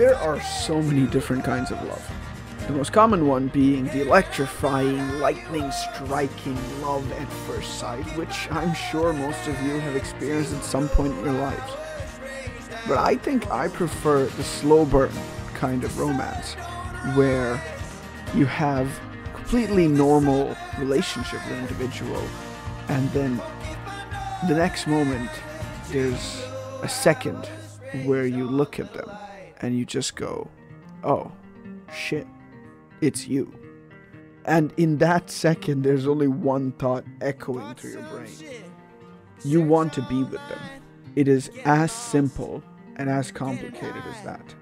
There are so many different kinds of love. The most common one being the electrifying, lightning-striking love at first sight, which I'm sure most of you have experienced at some point in your lives. But I think I prefer the slow burn kind of romance, where you have a completely normal relationship with an individual, and then the next moment there's a second where you look at them and you just go, oh, shit. It's you. And in that second, there's only one thought echoing through your brain. You want to be with them. It is as simple and as complicated as that.